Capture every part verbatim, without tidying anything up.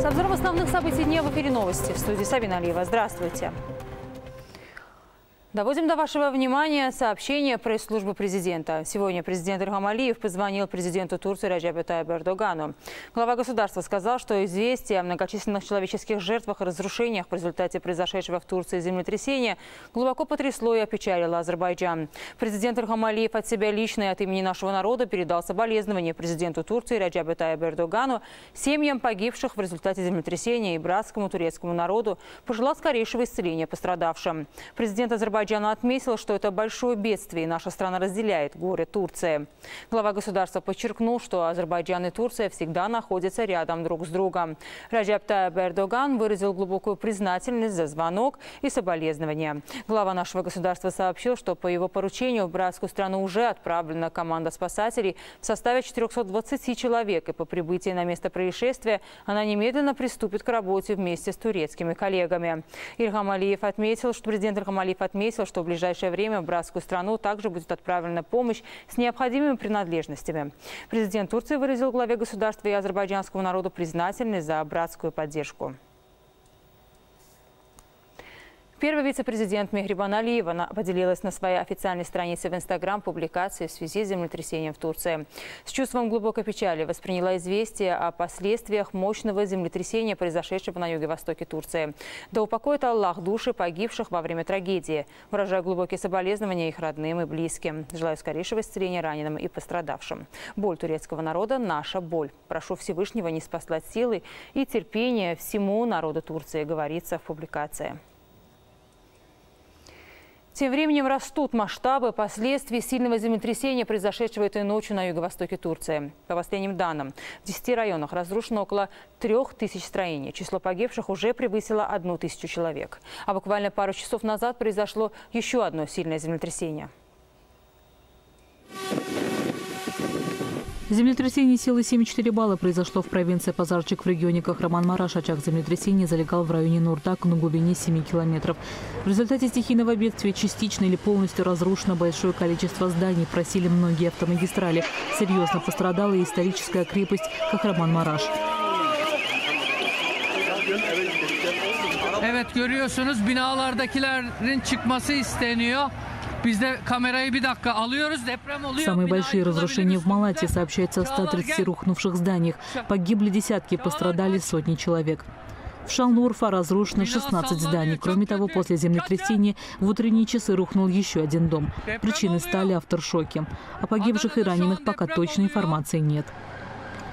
С обзором основных событий дня в эфире новости. В студии Сабина Льева. Здравствуйте. Доводим до вашего внимания сообщение пресс-службы президента. Сегодня президент Ильхам Алиев позвонил президенту Турции Реджепу Тайипу Эрдогану. Глава государства сказал, что известие о многочисленных человеческих жертвах и разрушениях в результате произошедшего в Турции землетрясения глубоко потрясло и опечалило Азербайджан. Президент Ильхам Алиев от себя лично и от имени нашего народа передал соболезнования президенту Турции Реджепу Тайипу Эрдогану, семьям погибших в результате землетрясения и братскому турецкому народу, пожелал скорейшего исцеления пострадавшим. Президент Азербайджана Азербайджан отметил, что это большое бедствие, и наша страна разделяет горе Турции. Глава государства подчеркнул, что Азербайджан и Турция всегда находятся рядом друг с другом. Реджеп Тайип Эрдоган выразил глубокую признательность за звонок и соболезнования. Глава нашего государства сообщил, что по его поручению в братскую страну уже отправлена команда спасателей в составе четырёхсот двадцати человек, и по прибытии на место происшествия она немедленно приступит к работе вместе с турецкими коллегами. Ильхам Алиев отметил, что президент Ильхам Алиев отметил, что в ближайшее время в братскую страну также будет отправлена помощь с необходимыми принадлежностями. Президент Турции выразил главе государства и азербайджанскому народу признательность за братскую поддержку. Первый вице-президент Мехрибан Алиева поделилась на своей официальной странице в Инстаграм публикацией в связи с землетрясением в Турции. С чувством глубокой печали восприняла известие о последствиях мощного землетрясения, произошедшего на юге-востоке Турции. Да упокоит Аллах души погибших во время трагедии. Выражаю глубокие соболезнования их родным и близким. Желаю скорейшего исцеления раненым и пострадавшим. Боль турецкого народа – наша боль. Прошу Всевышнего не спаслать силы и терпения всему народу Турции, говорится в публикации. Тем временем растут масштабы последствий сильного землетрясения, произошедшего этой ночью на юго-востоке Турции. По последним данным, в десяти районах разрушено около трех тысяч строений. Число погибших уже превысило одну тысячу человек. А буквально пару часов назад произошло еще одно сильное землетрясение. Землетрясение силы семь и четыре балла произошло в провинции Пазарджик в регионе Кахраман-Мараш. Очаг землетрясения залегал в районе Нурдак на глубине семи километров. В результате стихийного бедствия частично или полностью разрушено большое количество зданий, просели многие автомагистрали. Серьезно пострадала и историческая крепость Кахраман-Мараш. Evet, görüyorsunuz, binalardakilerin çıkması isteniyor. Самые большие разрушения в Малатье, сообщается о ста тридцати рухнувших зданиях. Погибли десятки, пострадали сотни человек. В Шанлыурфа разрушено шестнадцать зданий. Кроме того, после землетрясения в утренние часы рухнул еще один дом. Причиной стали авторшоки. О погибших и раненых пока точной информации нет.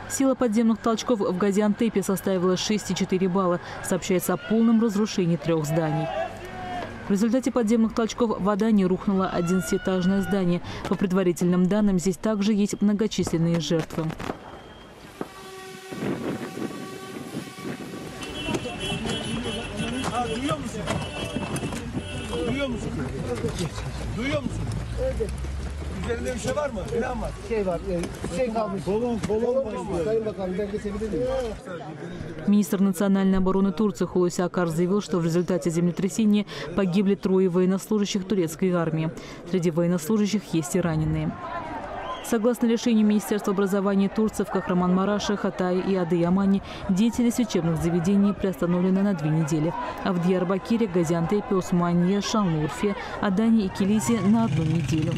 Сила подземных толчков в Газиантепе составила шесть и четыре балла. Сообщается о полном разрушении трех зданий. В результате подземных толчков в Адане рухнуло одиннадцатиэтажное здание. По предварительным данным, здесь также есть многочисленные жертвы. Министр национальной обороны Турции Хулуси Акар заявил, что в результате землетрясения погибли трое военнослужащих турецкой армии. Среди военнослужащих есть и раненые. Согласно решению Министерства образования Турции, в Кахраман-Мараше, Хатае и Адыямане деятельность учебных заведений приостановлена на две недели, а в Диярбакыре, Газиантепе, Усмании, Шанлыурфе, Адане и Килисе на одну неделю.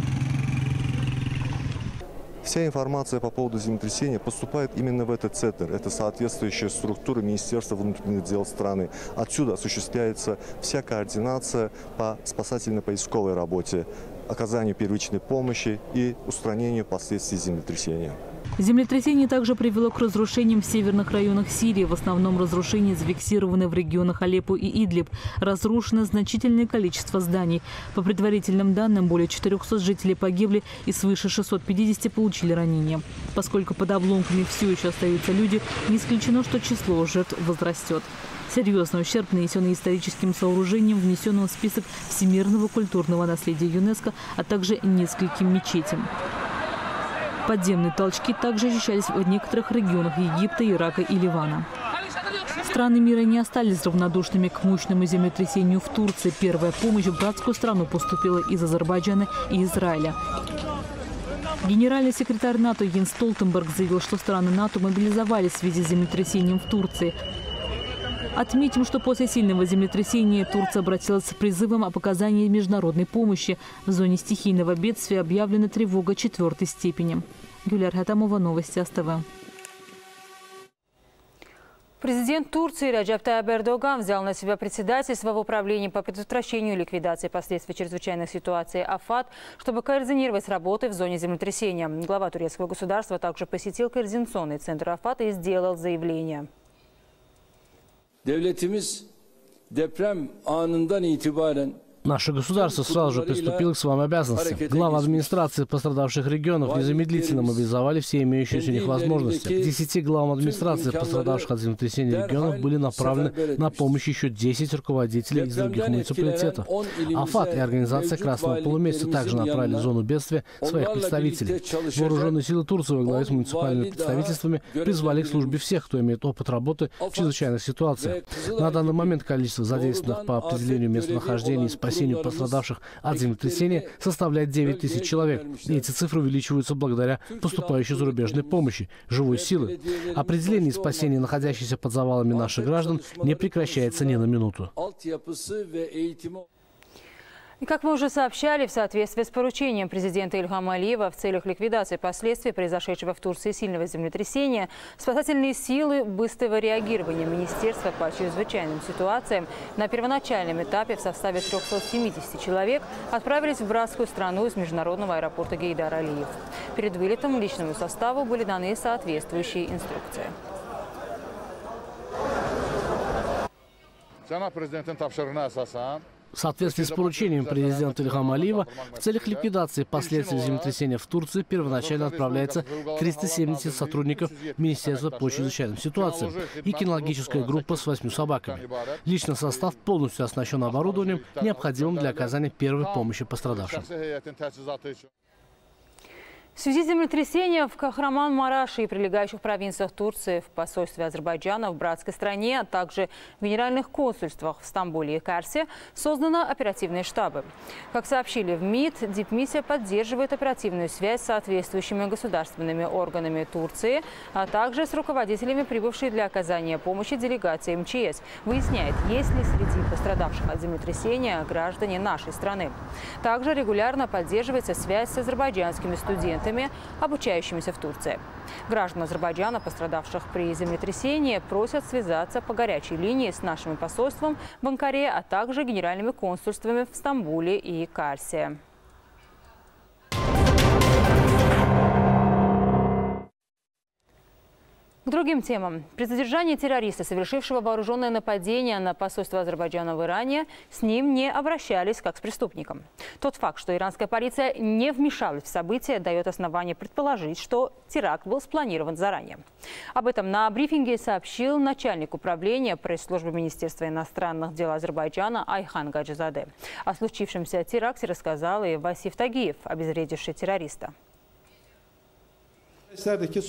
Вся информация по поводу землетрясения поступает именно в этот центр. Это соответствующая структура Министерства внутренних дел страны. Отсюда осуществляется вся координация по спасательно-поисковой работе, оказанию первичной помощи и устранению последствий землетрясения. Землетрясение также привело к разрушениям в северных районах Сирии. В основном разрушения зафиксированы в регионах Алеппо и Идлиб. Разрушено значительное количество зданий. По предварительным данным, более четырёхсот жителей погибли и свыше шестисот пятидесяти получили ранения. Поскольку под обломками все еще остаются люди, не исключено, что число жертв возрастет. Серьезный ущерб, нанесенный историческим сооружением, внесенным в список всемирного культурного наследия ЮНЕСКО, а также нескольким мечетям. Подземные толчки также ощущались в некоторых регионах Египта, Ирака и Ливана. Страны мира не остались равнодушными к мощному землетрясению в Турции. Первая помощь в братскую страну поступила из Азербайджана и Израиля. Генеральный секретарь НАТО Йенс Столтенберг заявил, что страны НАТО мобилизовались в связи с землетрясением в Турции. Отметим, что после сильного землетрясения Турция обратилась с призывом о оказании международной помощи. В зоне стихийного бедствия объявлена тревога четвертой степени. Гюляр Хатамова, новости АСТВ. Президент Турции Реджеп Тайип Эрдоган взял на себя председательство в управлении по предотвращению и ликвидации последствий чрезвычайных ситуаций АФАТ, чтобы координировать работы в зоне землетрясения. Глава турецкого государства также посетил координационный центр АФАТа и сделал заявление. Наше государство сразу же приступило к своим обязанностям. Главы администрации пострадавших регионов незамедлительно мобилизовали все имеющиеся у них возможности. К десяти главам администрации пострадавших от землетрясения регионов были направлены на помощь еще десять руководителей из других муниципалитетов. АФАТ и Организация Красного Полумесяца также направили в зону бедствия своих представителей. Вооруженные силы Турции во главе с муниципальными представительствами призвали к службе всех, кто имеет опыт работы в чрезвычайных ситуациях. На данный момент количество задействованных по определению местонахождения и спасения пострадавших от землетрясения составляет девять тысяч человек. И эти цифры увеличиваются благодаря поступающей зарубежной помощи, живой силы. Определение и спасение находящихся под завалами наших граждан не прекращается ни на минуту. И, как мы уже сообщали, в соответствии с поручением президента Ильхама Алиева в целях ликвидации последствий произошедшего в Турции сильного землетрясения, спасательные силы быстрого реагирования Министерства по чрезвычайным ситуациям на первоначальном этапе в составе трёхсот семидесяти человек отправились в братскую страну из международного аэропорта Гейдар Алиев. Перед вылетом личному составу были даны соответствующие инструкции. В соответствии с поручением президента Ильхама Алиева, в целях ликвидации последствий землетрясения в Турции первоначально отправляется триста семьдесят сотрудников Министерства по чрезвычайным ситуациям и кинологическая группа с восьмью собаками. Личный состав полностью оснащен оборудованием, необходимым для оказания первой помощи пострадавшим. В связи с землетрясением в Кахраман-Мараше и прилегающих провинциях Турции, в посольстве Азербайджана в братской стране, а также в генеральных консульствах в Стамбуле и Карсе созданы оперативные штабы. Как сообщили в МИД, дипмиссия поддерживает оперативную связь с соответствующими государственными органами Турции, а также с руководителями, прибывшей для оказания помощи делегации МЧС. Выясняет, есть ли среди пострадавших от землетрясения граждане нашей страны. Также регулярно поддерживается связь с азербайджанскими студентами, обучающимися в Турции. Граждан Азербайджана, пострадавших при землетрясении, просят связаться по горячей линии с нашим посольством в Анкаре, а также генеральными консульствами в Стамбуле и Карсе. К другим темам. При задержании террориста, совершившего вооруженное нападение на посольство Азербайджана в Иране, с ним не обращались как с преступником. Тот факт, что иранская полиция не вмешалась в события, дает основание предположить, что теракт был спланирован заранее. Об этом на брифинге сообщил начальник управления пресс-службы Министерства иностранных дел Азербайджана Айхан Гаджизаде. О случившемся теракте рассказал и Васиф Тагиев, обезвредивший террориста. Хочу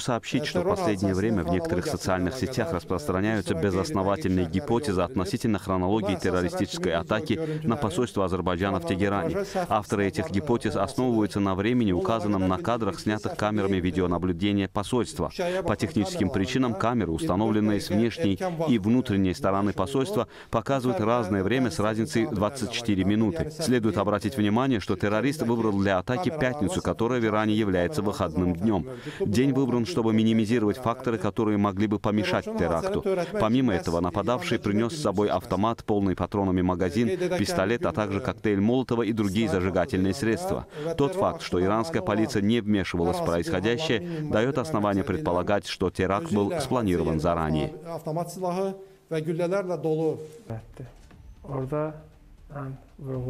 сообщить, что в последнее время в некоторых социальных сетях распространяются безосновательные гипотезы относительно хронологии террористической атаки на посольство Азербайджана в Тегеране. Авторы этих гипотез основываются на времени, указанном на кадрах, снятых камерами видеонаблюдения посольства. По техническим причинам камеры, установленные с внешней и внутренней стороны посольства, показывают разное время с разницей двадцати четырёх минуты. Следует обратить внимание, что террористы выбрал для атаки пятницу, которая в Иране является выходным днем. День выбран, чтобы минимизировать факторы, которые могли бы помешать теракту. Помимо этого, нападавший принес с собой автомат, полный патронами магазин, пистолет, а также коктейль Молотова и другие зажигательные средства. Тот факт, что иранская полиция не вмешивалась в происходящее, дает основание предполагать, что теракт был спланирован заранее.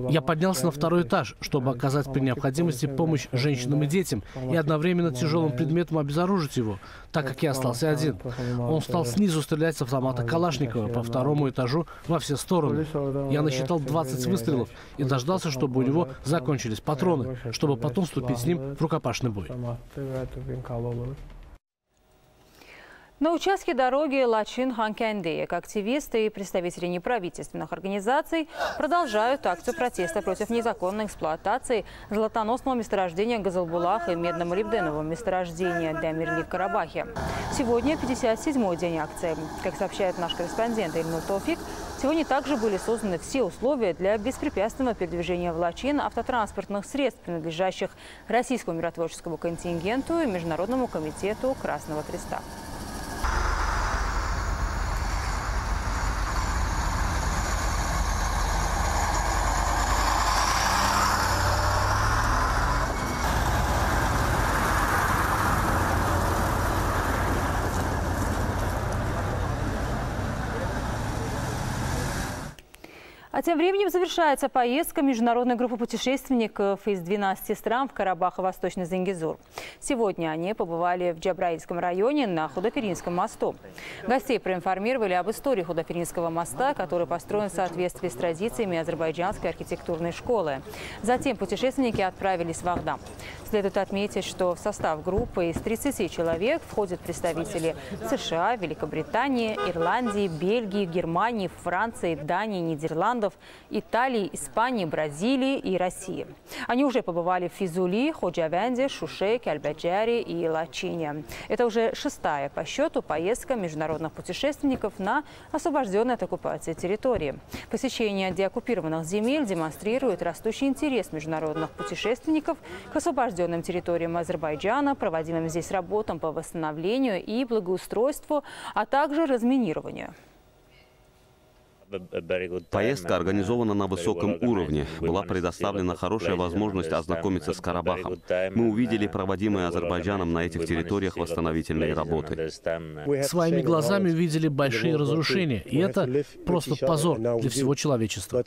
Я поднялся на второй этаж, чтобы оказать при необходимости помощь женщинам и детям и одновременно тяжелым предметом обезоружить его, так как я остался один. Он стал снизу стрелять с автомата Калашникова по второму этажу во все стороны. Я насчитал двадцать выстрелов и дождался, чтобы у него закончились патроны, чтобы потом вступить с ним в рукопашный бой. На участке дороги Лачин-Ханкенде активисты и представители неправительственных организаций продолжают акцию протеста против незаконной эксплуатации золотоносного месторождения Газалбулах и медно-молибденового месторождения Дамирли в Карабахе. Сегодня пятьдесят седьмой день акции. Как сообщает наш корреспондент Ильнур Тауфик, сегодня также были созданы все условия для беспрепятственного передвижения в Лачин автотранспортных средств, принадлежащих российскому миротворческому контингенту и Международному комитету Красного Креста. А тем временем завершается поездка международной группы путешественников из двенадцати стран в Карабах и Восточный Зенгизур. Сегодня они побывали в Джабраильском районе на Худоферинском мосту. Гостей проинформировали об истории Худоферинского моста, который построен в соответствии с традициями азербайджанской архитектурной школы. Затем путешественники отправились в Ахдам. Следует отметить, что в состав группы из тридцати человек входят представители США, Великобритании, Ирландии, Бельгии, Германии, Франции, Дании, Нидерландов, Италии, Испании, Бразилии и России. Они уже побывали в Физули, Ходжавенде, Шуше, Кальбаджаре и Лачине. Это уже шестая по счету поездка международных путешественников на освобожденные от оккупации территории. Посещение деоккупированных земель демонстрирует растущий интерес международных путешественников к освобожденным территориям Азербайджана, проводимым здесь работам по восстановлению и благоустройству, а также разминированию. Поездка организована на высоком уровне. Была предоставлена хорошая возможность ознакомиться с Карабахом. Мы увидели проводимые Азербайджаном на этих территориях восстановительные работы. Своими глазами увидели большие разрушения, и это просто позор для всего человечества.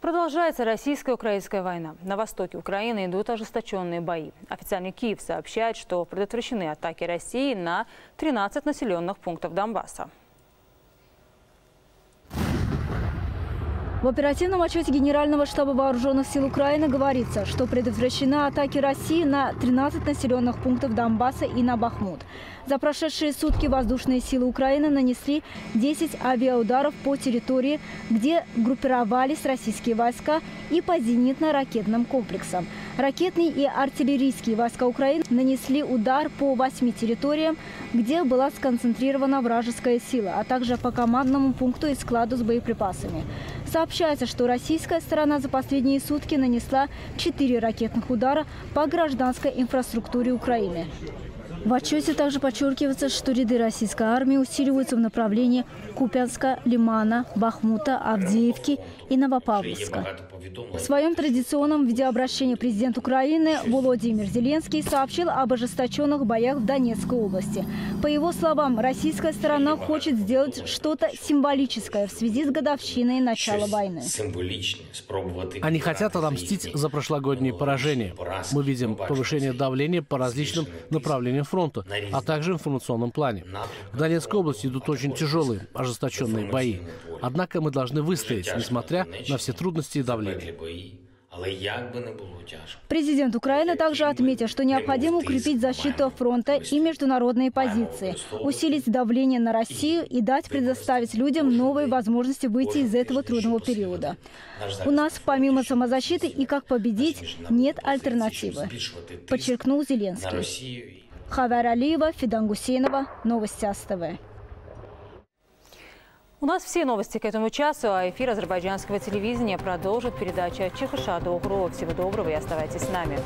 Продолжается российско-украинская война. На востоке Украины идут ожесточенные бои. Официальный Киев сообщает, что предотвращены атаки России на тринадцать населенных пунктов Донбасса. В оперативном отчете Генерального штаба Вооруженных сил Украины говорится, что предотвращена атаки России на тринадцать населенных пунктов Донбасса и на Бахмут. За прошедшие сутки воздушные силы Украины нанесли десять авиаударов по территории, где группировались российские войска, и по зенитно-ракетным комплексам. Ракетные и артиллерийские войска Украины нанесли удар по восьми территориям, где была сконцентрирована вражеская сила, а также по командному пункту и складу с боеприпасами. Сообщается, что российская сторона за последние сутки нанесла четыре ракетных удара по гражданской инфраструктуре Украины. В отчете также подчеркивается, что ряды российской армии усиливаются в направлении Купянска, Лимана, Бахмута, Авдеевки и Новопавловска. В своем традиционном видеообращении президент Украины Владимир Зеленский сообщил об ожесточенных боях в Донецкой области. По его словам, российская сторона хочет сделать что-то символическое в связи с годовщиной начала войны. Они хотят отомстить за прошлогодние поражения. Мы видим повышение давления по различным направлениям фронта. фронта, а также в информационном плане. В Донецкой области идут очень тяжелые, ожесточенные бои. Однако мы должны выстоять, несмотря на все трудности и давление. Президент Украины также отметил, что необходимо укрепить защиту фронта и международные позиции, усилить давление на Россию и дать предоставить людям новые возможности выйти из этого трудного периода. У нас помимо самозащиты и как победить нет альтернативы, подчеркнул Зеленский. Хавер Алиева, Фидан Гусейнова, новости АСТВ. У нас все новости к этому часу, а эфир азербайджанского телевидения продолжит передача Чехыша Догру. Всего доброго и оставайтесь с нами.